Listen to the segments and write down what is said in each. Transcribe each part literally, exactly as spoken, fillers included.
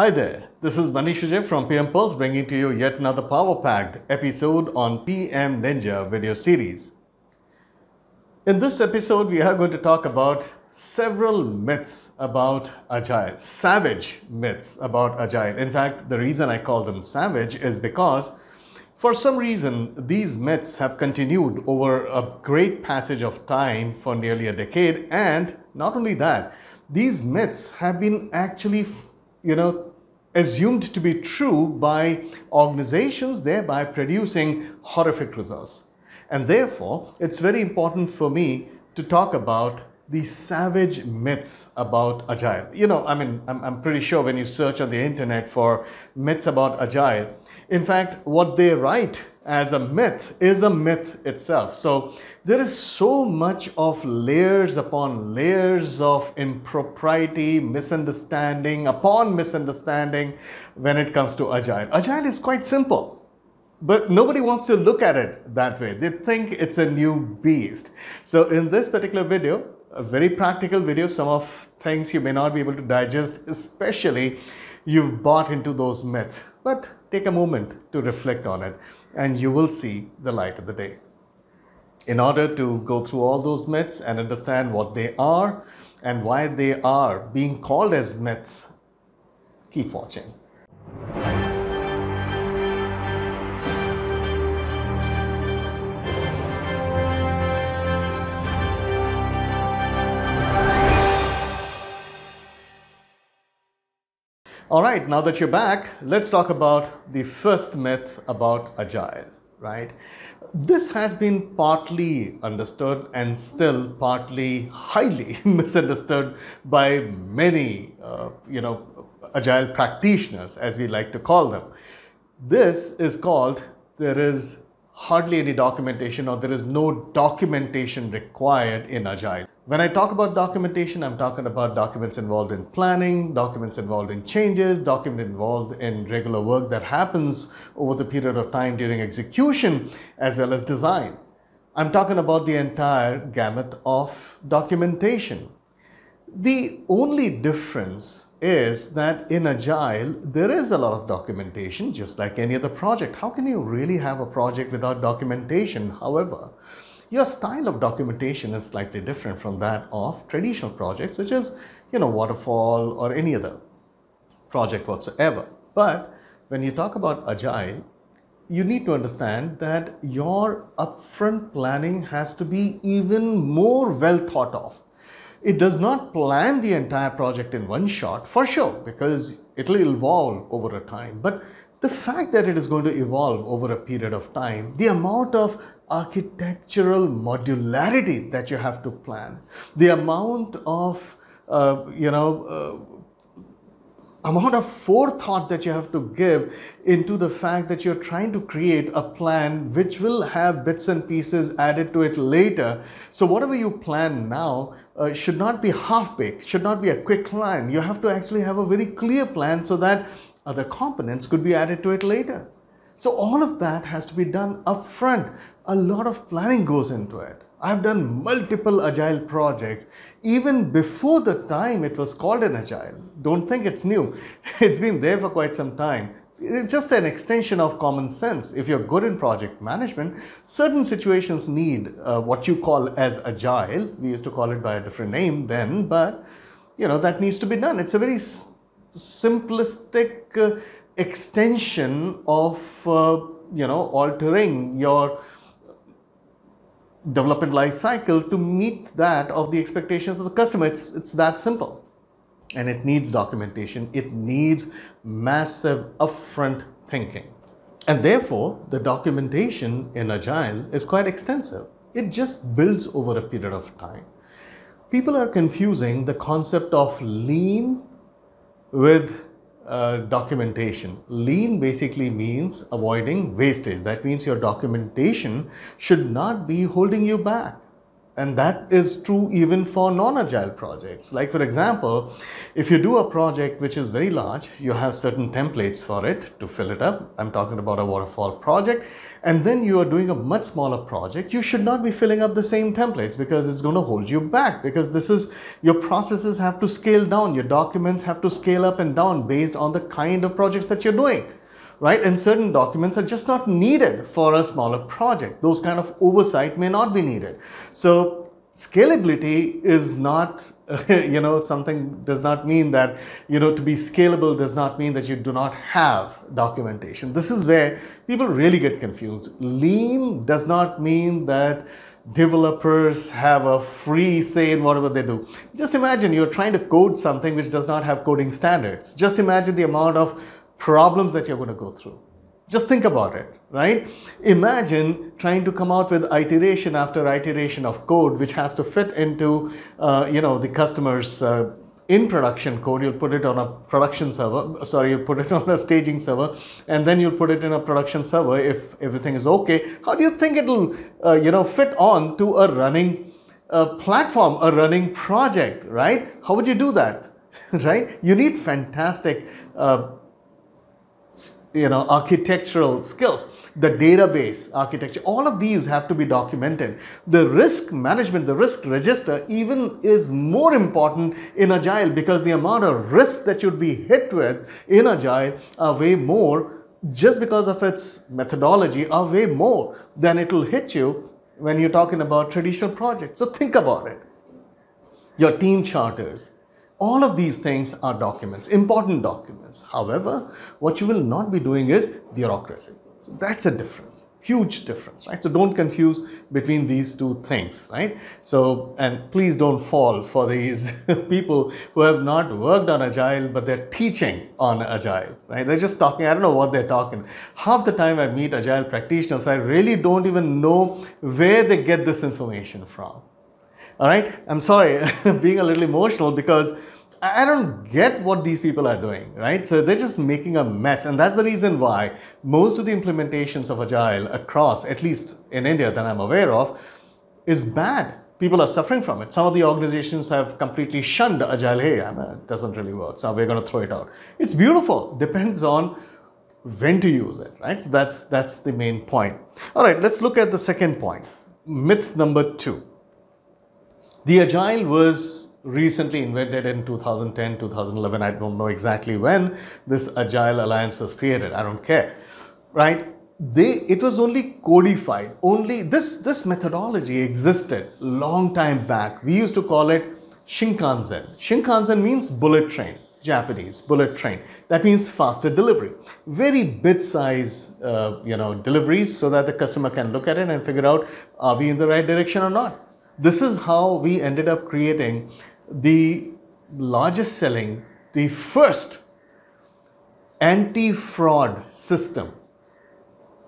Hi there, this is Maneesh Vijaya from P M Pulse bringing to you yet another power-packed episode on P M Ninja video series. In this episode, we are going to talk about several myths about Agile, savage myths about Agile. In fact, the reason I call them savage is because for some reason, these myths have continued over a great passage of time for nearly a decade. And not only that, these myths have been actually you know, assumed to be true by organizations, thereby producing horrific results. And therefore, it's very important for me to talk about the savage myths about Agile. You know, I mean, I'm, I'm pretty sure when you search on the internet for myths about Agile, in fact, what they write as a myth is a myth itself. So there is so much of layers upon layers of impropriety, misunderstanding upon misunderstanding when it comes to Agile. Agile is quite simple, but nobody wants to look at it that way. They think it's a new beast. So in this particular video, a very practical video, some of things you may not be able to digest, especially you've bought into those myths. But take a moment to reflect on it, and you will see the light of the day. In order to go through all those myths and understand what they are and why they are being called as myths, keep watching. All right, now that you're back, let's talk about the first myth about Agile, right? This has been partly understood and still partly highly misunderstood by many, uh, you know, Agile practitioners, as we like to call them. This is called, there is hardly any documentation, or there is no documentation required in Agile. When I talk about documentation, I'm talking about documents involved in planning, documents involved in changes, documents involved in regular work that happens over the period of time during execution, as well as design. I'm talking about the entire gamut of documentation. The only difference is that in Agile, there is a lot of documentation, just like any other project. How can you really have a project without documentation? However, your style of documentation is slightly different from that of traditional projects, which is, you know, waterfall or any other project whatsoever. But when you talk about Agile, you need to understand that your upfront planning has to be even more well thought of. It does not plan the entire project in one shot, for sure, because it'll evolve over a time. But the fact that it is going to evolve over a period of time, the amount of architectural modularity that you have to plan, the amount of, uh, you know, uh, amount of forethought that you have to give into the fact that you're trying to create a plan which will have bits and pieces added to it later. So whatever you plan now uh, should not be half-baked, should not be a quick plan. You have to actually have a very clear plan so that other components could be added to it later. So all of that has to be done upfront. A lot of planning goes into it. I've done multiple Agile projects even before the time it was called an Agile. Don't think it's new. It's been there for quite some time. It's just an extension of common sense. If you're good in project management, certain situations need uh, what you call as Agile. We used to call it by a different name then, but you know, that needs to be done. It's a very simplistic uh, extension of, uh, you know, altering your development life cycle to meet that of the expectations of the customer. It's, it's that simple. And it needs documentation. It needs massive upfront thinking. And therefore, the documentation in Agile is quite extensive. It just builds over a period of time. People are confusing the concept of lean with Uh, documentation. Lean basically means avoiding wastage. That means your documentation should not be holding you back. And that is true even for non-agile projects. Like for example, if you do a project which is very large, you have certain templates for it to fill it up. I'm talking about a waterfall project. And then you are doing a much smaller project. You should not be filling up the same templates because it's going to hold you back, because this is, your processes have to scale down. Your documents have to scale up and down based on the kind of projects that you're doing. Right? And certain documents are just not needed for a smaller project. Those kind of oversight may not be needed. So scalability is not, you know, something does not mean that, you know, to be scalable does not mean that you do not have documentation. This is where people really get confused. Lean does not mean that developers have a free say in whatever they do. Just imagine you're trying to code something which does not have coding standards. Just imagine the amount of problems that you're going to go through. Just think about it, right? Imagine trying to come out with iteration after iteration of code, which has to fit into, uh, you know, the customer's uh, in production code. You'll put it on a production server, sorry, you'll put it on a staging server, and then you'll put it in a production server if everything is okay. How do you think it'll, uh, you know, fit on to a running uh, platform, a running project, right? How would you do that, right? You need fantastic uh, you know, architectural skills, the database architecture, all of these have to be documented. The risk management, the risk register even is more important in Agile, because the amount of risk that you'd be hit with in Agile are way more, just because of its methodology, are way more than it will hit you when you're talking about traditional projects. So think about it. Your team charters, all of these things are documents, important documents. However, what you will not be doing is bureaucracy. So that's a difference, huge difference, right? So don't confuse between these two things, right? So, and please don't fall for these people who have not worked on Agile, but they're teaching on Agile, right? They're just talking, I don't know what they're talking. Half the time I meet Agile practitioners, I really don't even know where they get this information from. All right, I'm sorry, being a little emotional because I don't get what these people are doing, right? So they're just making a mess. And that's the reason why most of the implementations of Agile across, at least in India that I'm aware of, is bad. People are suffering from it. Some of the organizations have completely shunned Agile. Hey, it doesn't really work, so we're going to throw it out. It's beautiful. Depends on when to use it, right? So that's, that's the main point. All right, let's look at the second point. Myth number two. The Agile was recently invented in two thousand ten, two thousand eleven. I don't know exactly when this Agile Alliance was created. I don't care, right? They, it was only codified. Only this, this methodology existed long time back. We used to call it Shinkansen. Shinkansen means bullet train, Japanese bullet train. That means faster delivery, very bit size, uh, you know, deliveries, so that the customer can look at it and figure out, are we in the right direction or not? This is how we ended up creating the largest selling, the first anti-fraud system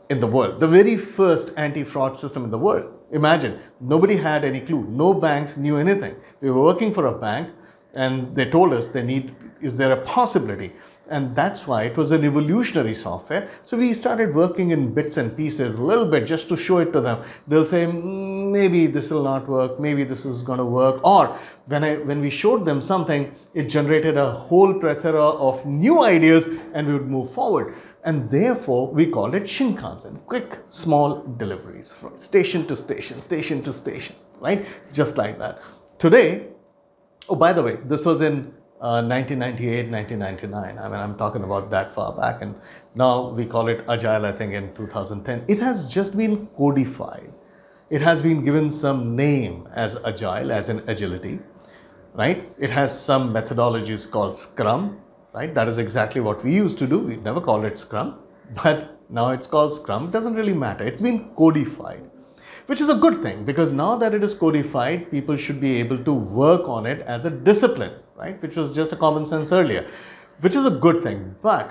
in the world. The very first anti-fraud system in the world. Imagine, nobody had any clue. No banks knew anything. We were working for a bank and they told us they need, is there a possibility? And that's why it was an evolutionary software. So we started working in bits and pieces a little bit just to show it to them. They'll say, mm, maybe this will not work. Maybe this is going to work. Or when, I, when we showed them something, it generated a whole plethora of new ideas and we would move forward. And therefore, we called it Shinkansen, quick, small deliveries from station to station, station to station, right? Just like that. Today, oh, by the way, this was in Uh, nineteen ninety-eight, nineteen ninety-nine. I mean, I'm talking about that far back, and now we call it Agile, I think, in two thousand ten. It has just been codified. It has been given some name as Agile, as in agility, right? It has some methodologies called Scrum, right? That is exactly what we used to do. We never called it Scrum, but now it's called Scrum. It doesn't really matter. It's been codified, which is a good thing, because now that it is codified, people should be able to work on it as a discipline, right? Which was just a common sense earlier, which is a good thing. But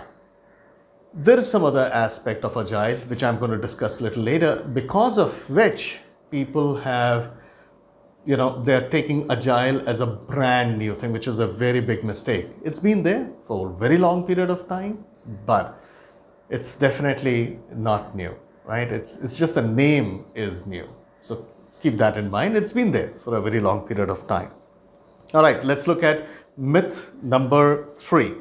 there is some other aspect of Agile, which I'm going to discuss a little later, because of which people have, you know, they're taking Agile as a brand new thing, which is a very big mistake. It's been there for a very long period of time, but it's definitely not new, right? It's, it's just the name is new. So keep that in mind. It's been there for a very long period of time. All right, let's look at myth number three.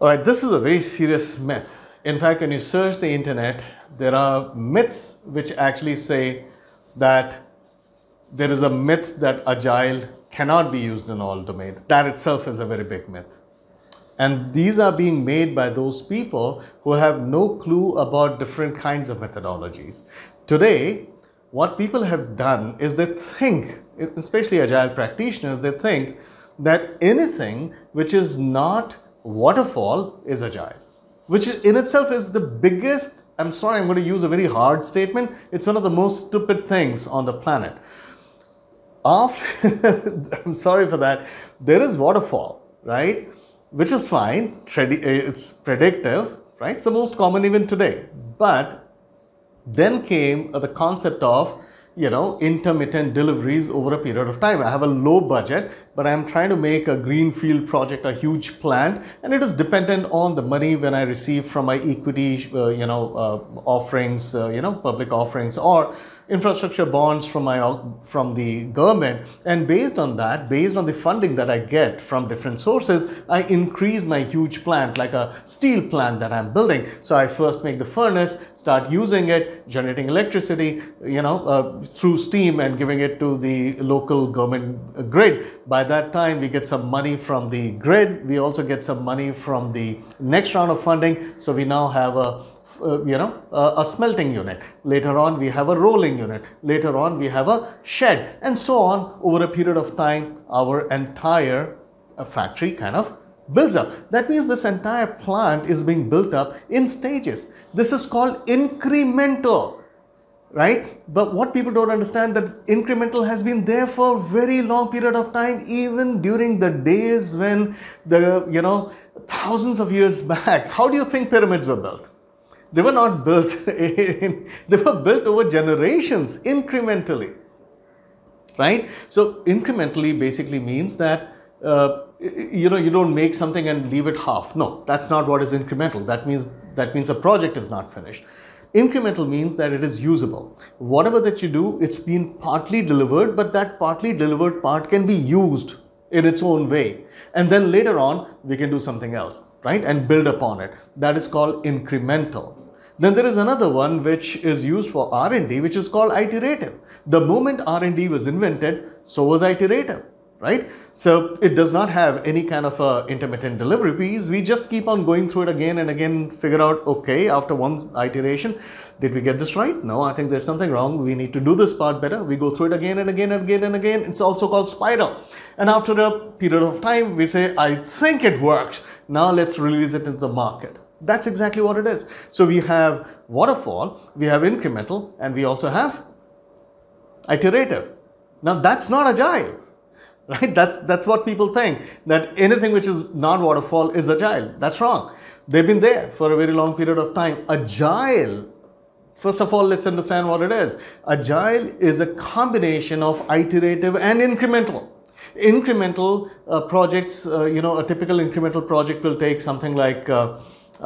All right, this is a very serious myth. In fact, when you search the internet, there are myths which actually say that there is a myth that Agile cannot be used in all domains. That itself is a very big myth. And these are being made by those people who have no clue about different kinds of methodologies. Today, what people have done is they think, especially Agile practitioners, they think that anything which is not waterfall is Agile, which in itself is the biggest, I'm sorry, I'm going to use a very hard statement. It's one of the most stupid things on the planet. After, I'm sorry for that, there is waterfall, right? Which is fine, it's predictive, right? It's the most common even today. But then came the concept of, you know, intermittent deliveries over a period of time. I have a low budget, but I'm trying to make a greenfield project, a huge plant, and it is dependent on the money when I receive from my equity, uh, you know, uh, offerings, uh, you know, public offerings, or infrastructure bonds from my from the government, and based on that, based on the funding that I get from different sources, I increase my huge plant, like a steel plant that I'm building. So I first make the furnace, start using it, generating electricity, you know, uh, through steam, and giving it to the local government grid. By that time, we get some money from the grid. We also get some money from the next round of funding. So we now have a Uh, you know, uh, a smelting unit. Later on, we have a rolling unit. Later on, we have a shed, and so on. Over a period of time, our entire uh, factory kind of builds up. That means this entire plant is being built up in stages. This is called incremental, right? But what people don't understand that incremental has been there for a very long period of time, even during the days when the, you know, thousands of years back. How do you think pyramids were built? They were not built in, they were built over generations, incrementally, right? So incrementally basically means that, uh, you know, you don't make something and leave it half. No, that's not what is incremental. That means, that means a project is not finished. Incremental means that it is usable. Whatever that you do, it's been partly delivered, but that partly delivered part can be used in its own way. And then later on, we can do something else, right, and build upon it. That is called incremental. Then there is another one which is used for R and D, which is called iterative. The moment R and D was invented, so was iterative, right? So it does not have any kind of a intermittent delivery piece. We just keep on going through it again and again, figure out, okay, after one iteration, did we get this right? No, I think there's something wrong. We need to do this part better. We go through it again and again and again and again. It's also called spiral. And after a period of time, we say, I think it works. Now let's release it into the market. That's exactly what it is. So we have waterfall, we have incremental, and we also have iterative. Now that's not Agile, right? That's, that's what people think, that anything which is not waterfall is Agile. That's wrong. They've been there for a very long period of time. Agile, first of all, let's understand what it is. Agile is a combination of iterative and incremental. Incremental uh, projects, uh, you know, a typical incremental project will take something like uh,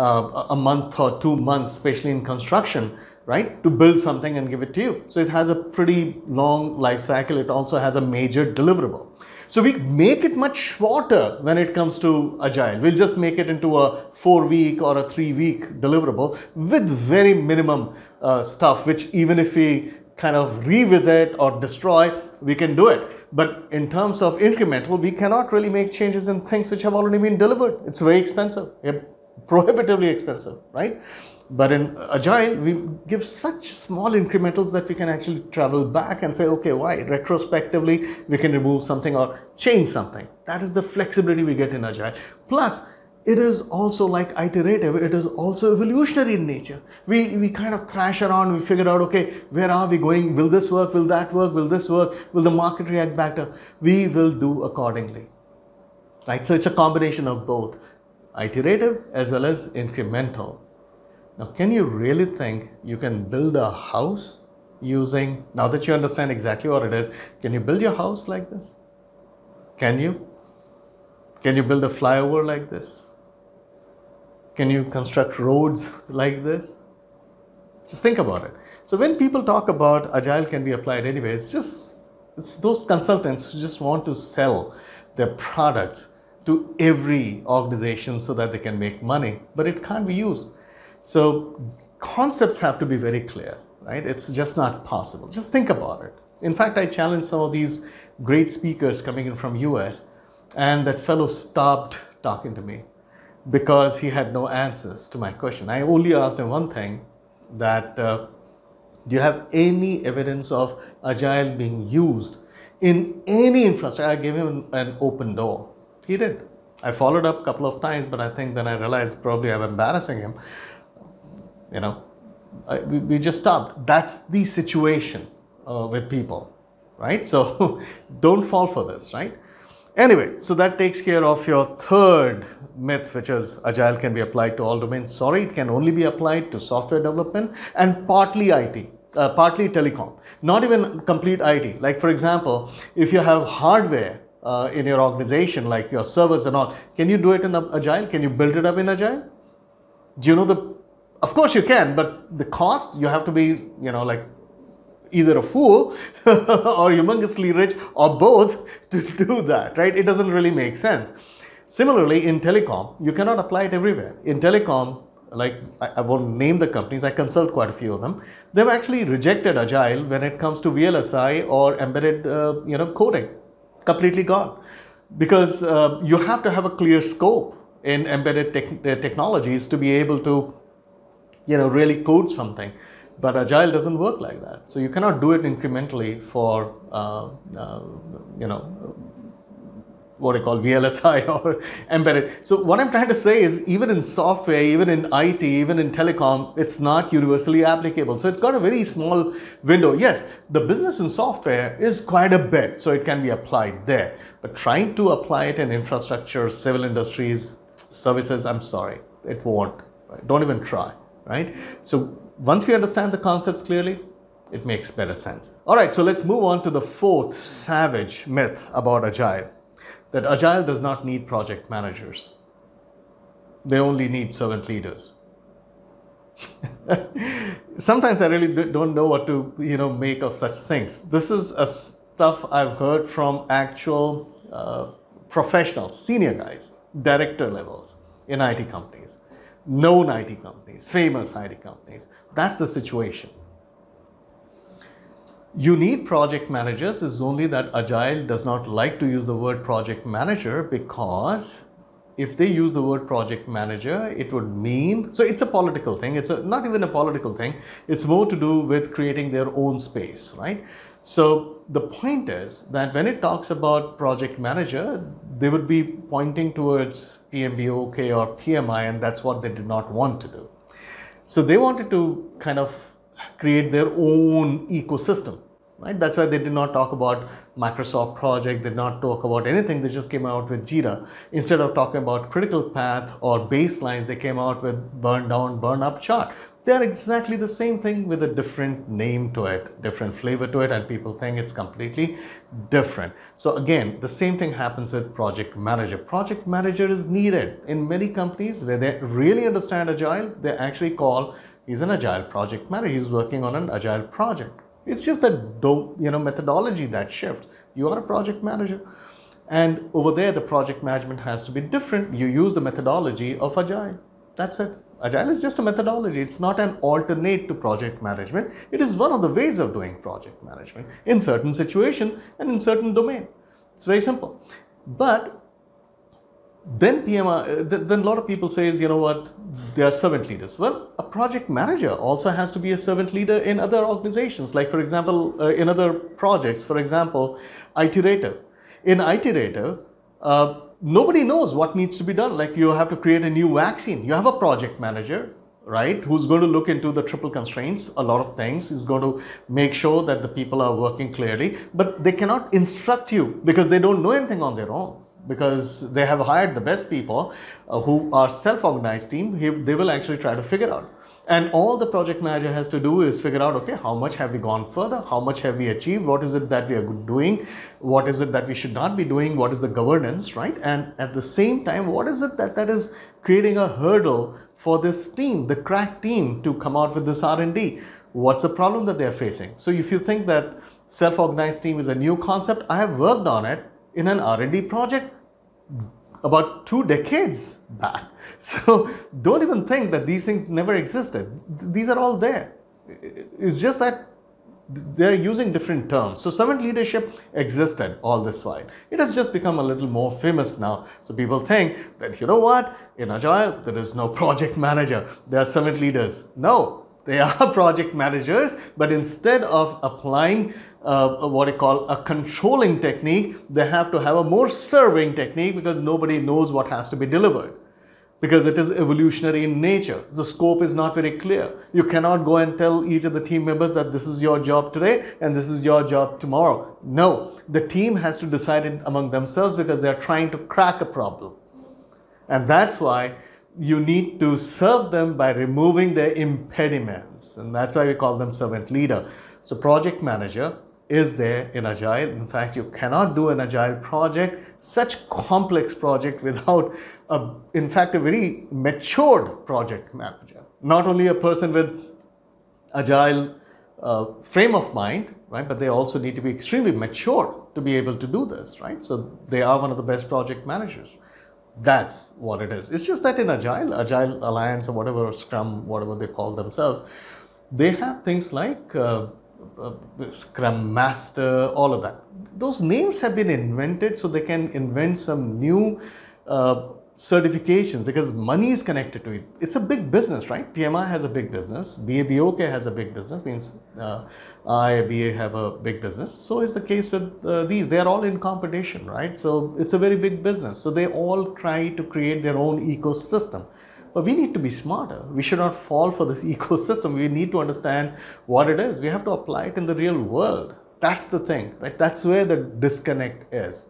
uh, a month or two months, especially in construction, right, to build something and give it to you. So it has a pretty long life cycle. It also has a major deliverable. So we make it much shorter when it comes to Agile. We'll just make it into a four week or a three week deliverable with very minimum uh, stuff, which even if we kind of revisit or destroy, we can do it. But in terms of incremental, we cannot really make changes in things which have already been delivered. It's very expensive, prohibitively expensive, right? But in Agile, we give such small incrementals that we can actually travel back and say, okay, why? Retrospectively, we can remove something or change something. That is the flexibility we get in Agile. Plus, it is also like iterative. It is also evolutionary in nature. We, we kind of thrash around. We figure out, okay, where are we going? Will this work? Will that work? Will this work? Will the market react better? We will do accordingly, right? So it's a combination of both iterative as well as incremental. Now, can you really think you can build a house using, now that you understand exactly what it is, can you build your house like this? Can you? Can you build a flyover like this? Can you construct roads like this? Just think about it. So when people talk about Agile can be applied anywhere, it's just it's those consultants who just want to sell their products to every organization so that they can make money, but it can't be used. So concepts have to be very clear, right? It's just not possible. Just think about it. In fact, I challenged some of these great speakers coming in from U S, and that fellow stopped talking to me because he had no answers to my question. I only asked him one thing, that uh, do you have any evidence of Agile being used in any infrastructure? I gave him an open door. He did. I followed up a couple of times, but I think then I realized probably I'm embarrassing him. You know, I, we, we just stopped. That's the situation uh, with people, right? So don't fall for this, right? Anyway, so that takes care of your third myth, which is Agile can be applied to all domains. Sorry, it can only be applied to software development and partly I T. Uh, partly telecom, not even complete I T. Like, for example, if you have hardware uh, in your organization, like your servers and all, can you do it in Agile? Can you build it up in Agile? Do you know the, of course you can, but the cost, you have to be, you know, like either a fool or humongously rich or both to do that, right? It doesn't really make sense. Similarly, in telecom, you cannot apply it everywhere. In telecom, like, I won't name the companies, I consult quite a few of them. They've actually rejected Agile when it comes to V L S I or embedded, uh, you know, coding. Completely gone. Because uh, you have to have a clear scope in embedded te technologies to be able to, you know, really code something. But Agile doesn't work like that. So you cannot do it incrementally for, uh, uh, you know, what I call V L S I or embedded. So what I'm trying to say is, even in software, even in I T, even in telecom, it's not universally applicable. So it's got a very small window. Yes, the business in software is quite a bit, so it can be applied there. But trying to apply it in infrastructure, civil industries, services, I'm sorry, it won't. Right? Don't even try, right? So once we understand the concepts clearly, it makes better sense. All right, so let's move on to the fourth savage myth about Agile. That Agile does not need project managers. They only need servant leaders. Sometimes I really don't know what to, you know, make of such things. This is a stuff I've heard from actual uh, professionals, senior guys, director levels in I T companies, known I T companies, famous I T companies. That's the situation. You need project managers, is only that Agile does not like to use the word project manager, because if they use the word project manager, it would mean, so it's a political thing. It's a, not even a political thing. It's more to do with creating their own space, right? So the point is that when it talks about project manager, they would be pointing towards P M B O K or P M I, and that's what they did not want to do. So they wanted to kind of create their own ecosystem, right? That's why they did not talk about Microsoft project, they did not talk about anything. They just came out with Jira. Instead of talking about critical path or baselines, they came out with burn down, burn up chart. They're exactly the same thing with a different name to it, different flavor to it, and people think it's completely different. So again, the same thing happens with project manager. Project manager is needed in many companies where they really understand Agile. They actually call, he's an Agile project manager, he's working on an Agile project. It's just that, dope, you know, methodology that shifts. You are a project manager, and over there the project management has to be different. You use the methodology of Agile. That's it. Agile is just a methodology. It's not an alternate to project management. It is one of the ways of doing project management in certain situation and in certain domain. It's very simple. But then P M I, then a lot of people say, is, you know what, they are servant leaders. Well, a project manager also has to be a servant leader in other organizations. Like, for example, uh, in other projects, for example, iterative. In iterative, uh, nobody knows what needs to be done. Like, you have to create a new vaccine. You have a project manager, right, who's going to look into the triple constraints, a lot of things. He's going to make sure that the people are working clearly, but they cannot instruct you because they don't know anything on their own. Because they have hired the best people uh, who are self-organized team, he, they will actually try to figure out. And all the project manager has to do is figure out, okay, how much have we gone further? How much have we achieved? What is it that we are doing? What is it that we should not be doing? What is the governance, right? And at the same time, what is it that, that is creating a hurdle for this team, the crack team, to come out with this R and D? what's the problem that they're facing. So if you think that self-organized team is a new concept, I have worked on it in an R and D project about two decades back. So don't even think that these things never existed. These are all there. It's just that they're using different terms. So servant leadership existed all this while. It has just become a little more famous now. So people think that, you know what, in Agile, there is no project manager. There are servant leaders. No, they are project managers, but instead of applying Uh, what I call a controlling technique, they have to have a more serving technique, because nobody knows what has to be delivered, because it is evolutionary in nature. The scope is not very clear. You cannot go and tell each of the team members that this is your job today and this is your job tomorrow. No, the team has to decide it among themselves, because they are trying to crack a problem. And that's why you need to serve them by removing their impediments. And that's why we call them servant leader. So project manager is there in Agile. In fact, you cannot do an Agile project, such complex project, without, a, in fact, a very matured project manager. Not only a person with Agile uh, frame of mind, right, but they also need to be extremely mature to be able to do this, right? So they are one of the best project managers. That's what it is. It's just that in Agile, Agile Alliance or whatever, or Scrum, whatever they call themselves, they have things like uh, Uh, Scrum Master, all of that. Those names have been invented so they can invent some new uh, certifications, because money is connected to it. It's a big business, right? P M I has a big business. B A B O K has a big business, means uh, I A B A have a big business. So is the case with uh, these. They are all in competition, right? So it's a very big business. So they all try to create their own ecosystem. But we need to be smarter. We should not fall for this ecosystem. We need to understand what it is. We have to apply it in the real world. That's the thing, right? That's where the disconnect is.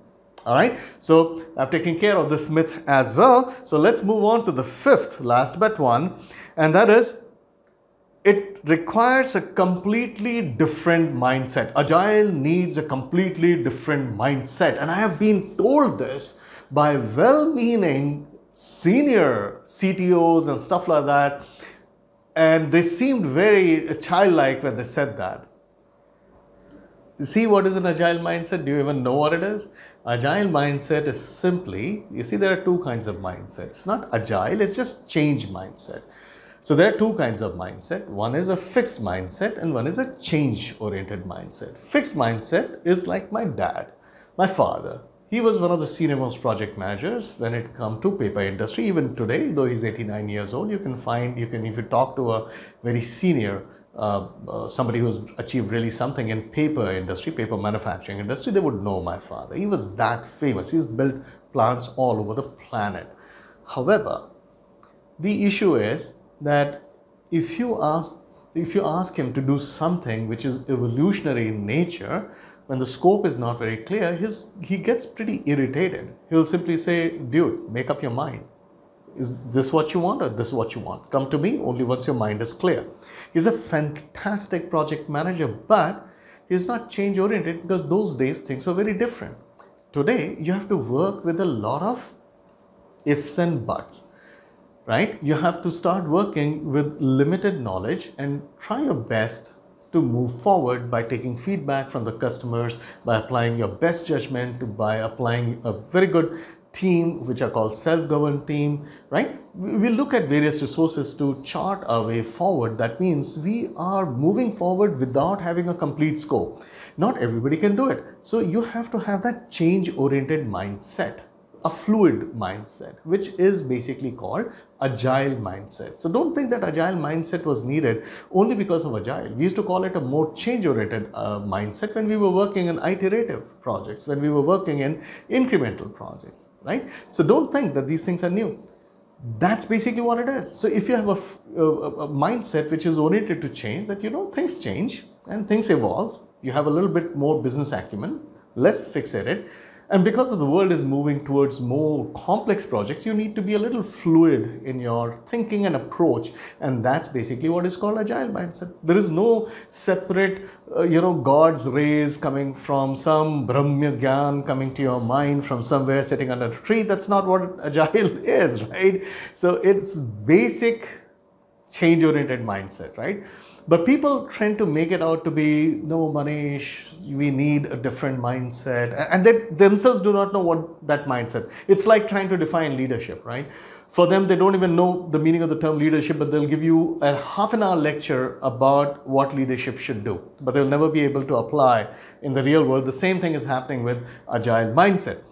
All right. So I've taken care of this myth as well. So let's move on to the fifth, last but one. And that is, it requires a completely different mindset. Agile needs a completely different mindset. And I have been told this by well-meaning senior C T Os and stuff like that, and they seemed very childlike when they said that. You see, what is an Agile mindset? Do you even know what it is? Agile mindset is simply, you see, there are two kinds of mindsets. It's not Agile, it's just change mindset. So there are two kinds of mindset. One is a fixed mindset and one is a change oriented mindset. Fixed mindset is like my dad, my father. He was one of the senior most project managers when it comes to paper industry. Even today, though he's eighty-nine years old, you can find, you can, if you talk to a very senior, uh, uh, somebody who's achieved really something in paper industry, paper manufacturing industry, they would know my father. He was that famous. He's built plants all over the planet. However, the issue is that if you ask, if you ask him to do something which is evolutionary in nature, when the scope is not very clear, his, he gets pretty irritated. He'll simply say, dude, make up your mind. Is this what you want or this is what you want? Come to me only once your mind is clear. He's a fantastic project manager, but he's not change oriented, because those days things were very different. Today, you have to work with a lot of ifs and buts, right? You have to start working with limited knowledge and try your best to move forward by taking feedback from the customers, by applying your best judgment, by applying a very good team, which are called self-governed team, right? We look at various resources to chart our way forward. That means we are moving forward without having a complete scope. Not everybody can do it. So you have to have that change-oriented mindset, a fluid mindset, which is basically called Agile mindset. So don't think that Agile mindset was needed only because of Agile. We used to call it a more change-oriented uh, mindset when we were working in iterative projects, when we were working in incremental projects, right? So don't think that these things are new. That's basically what it is. So if you have a, a, a mindset which is oriented to change, that, you know, things change and things evolve. You have a little bit more business acumen, less fixated. And because of the world is moving towards more complex projects, you need to be a little fluid in your thinking and approach. And that's basically what is called Agile mindset. There is no separate, uh, you know, God's rays coming from some Brahma Gyan coming to your mind from somewhere sitting under a tree. That's not what Agile is, right? So it's basic change-oriented mindset, right? But people tend to make it out to be, no, Maneesh, we need a different mindset. And they themselves do not know what that mindset is. It's like trying to define leadership, right? For them, they don't even know the meaning of the term leadership, but they'll give you a half an hour lecture about what leadership should do, but they'll never be able to apply in the real world. The same thing is happening with agile mindset.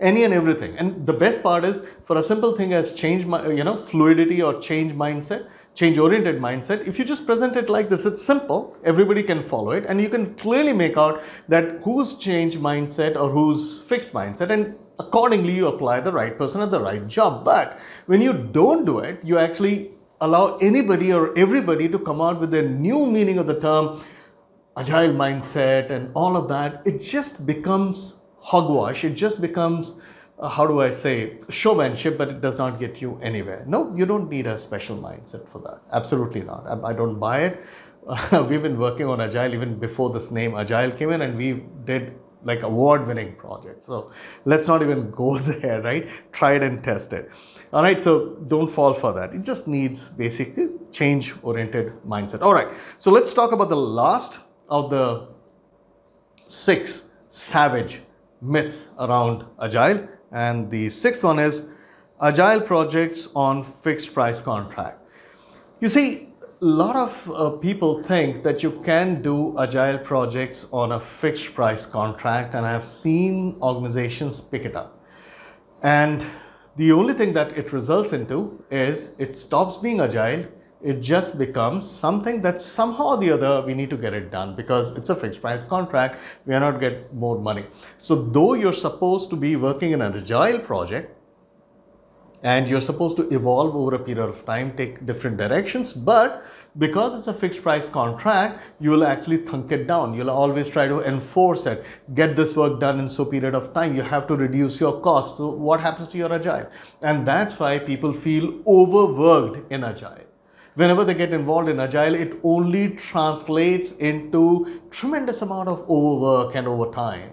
Any and everything. And the best part is, for a simple thing as change, you know, fluidity or change mindset, change oriented mindset, if you just present it like this, it's simple, everybody can follow it, and you can clearly make out that who's change mindset or who's fixed mindset, and accordingly you apply the right person at the right job. But when you don't do it, you actually allow anybody or everybody to come out with their new meaning of the term agile mindset and all of that. It just becomes hogwash. It just becomes, uh, how do I say, showmanship, but it does not get you anywhere. No, you don't need a special mindset for that. Absolutely not. I, I don't buy it. Uh, we've been working on Agile even before this name Agile came in, and we did like award-winning projects. So let's not even go there, right? Try it and test it. All right, so don't fall for that. It just needs basically change-oriented mindset. All right, so let's talk about the last of the six savage myths around Agile, and the sixth one is Agile projects on fixed price contract. You see, a lot of uh, people think that you can do Agile projects on a fixed price contract, and I have seen organizations pick it up, and the only thing that it results into is it stops being Agile. It just becomes something that somehow or the other we need to get it done because it's a fixed price contract. We are not getting more money. So though you're supposed to be working in an agile project and you're supposed to evolve over a period of time, take different directions, but because it's a fixed price contract, you will actually thunk it down. You'll always try to enforce it, get this work done in so period of time. You have to reduce your cost. So what happens to your agile? And that's why people feel overworked in agile. Whenever they get involved in Agile, it only translates into tremendous amount of overwork and overtime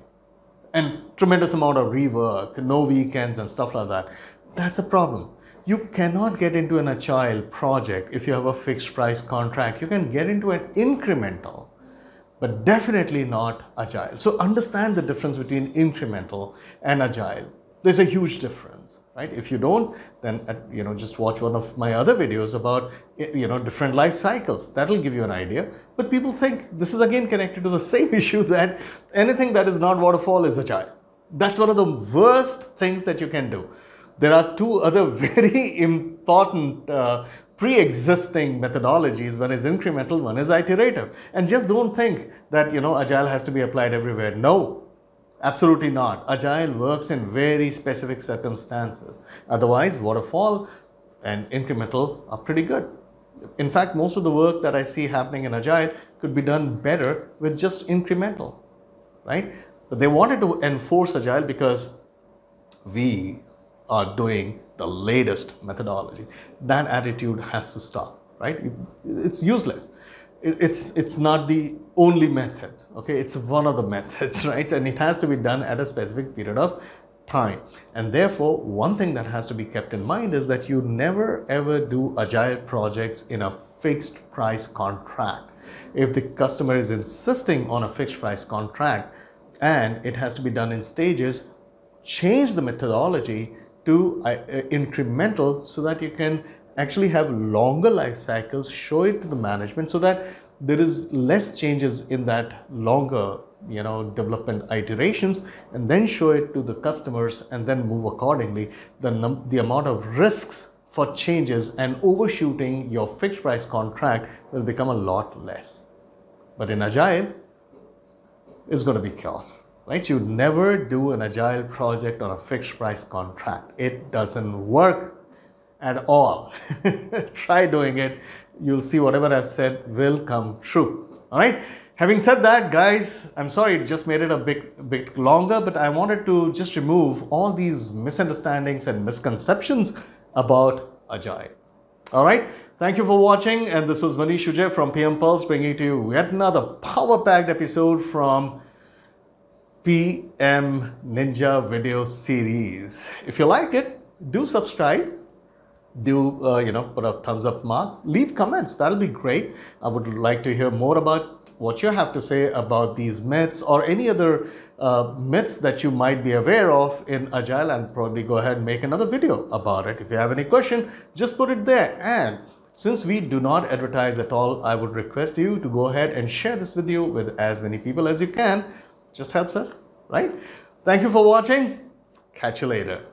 and tremendous amount of rework, no weekends and stuff like that. That's the problem. You cannot get into an Agile project if you have a fixed price contract. You can get into an incremental, but definitely not Agile. So understand the difference between incremental and Agile. There's a huge difference. Right? If you don't, then uh, you know, just watch one of my other videos about, you know, different life cycles. That will give you an idea. But people think this is again connected to the same issue that anything that is not waterfall is agile. That's one of the worst things that you can do. There are two other very important uh, pre-existing methodologies. One is incremental, one is iterative. And just don't think that, you know, agile has to be applied everywhere. No. Absolutely not. Agile works in very specific circumstances. Otherwise, waterfall and incremental are pretty good. In fact, most of the work that I see happening in Agile could be done better with just incremental, right? But they wanted to enforce Agile because we are doing the latest methodology. That attitude has to stop, right? It's useless. It's, it's not the only method, okay? It's one of the methods, right? And it has to be done at a specific period of time. And therefore, one thing that has to be kept in mind is that you never ever do agile projects in a fixed price contract. If the customer is insisting on a fixed price contract and it has to be done in stages, change the methodology to uh, uh, incremental so that you can actually have longer life cycles, show it to the management so that there is less changes in that longer, you know, development iterations, and then show it to the customers and then move accordingly. The, num the amount of risks for changes and overshooting your fixed price contract will become a lot less. But in Agile, it's going to be chaos, right? You never do an Agile project on a fixed price contract. It doesn't work at all. Try doing it. You'll see whatever I've said will come true. All right. Having said that, guys, I'm sorry it just made it a bit, bit longer, but I wanted to just remove all these misunderstandings and misconceptions about Agile. All right. Thank you for watching. And this was Maneesh Vijaya from P M Pulse bringing to you yet another power-packed episode from P M Ninja video series. If you like it, do subscribe. do, uh, you know, put a thumbs up mark, leave comments. That'll be great. I would like to hear more about what you have to say about these myths or any other uh, myths that you might be aware of in Agile, and probably go ahead and make another video about it. If you have any question, just put it there. And since we do not advertise at all, I would request you to go ahead and share this video with as many people as you can. Just helps us, right? Thank you for watching. Catch you later.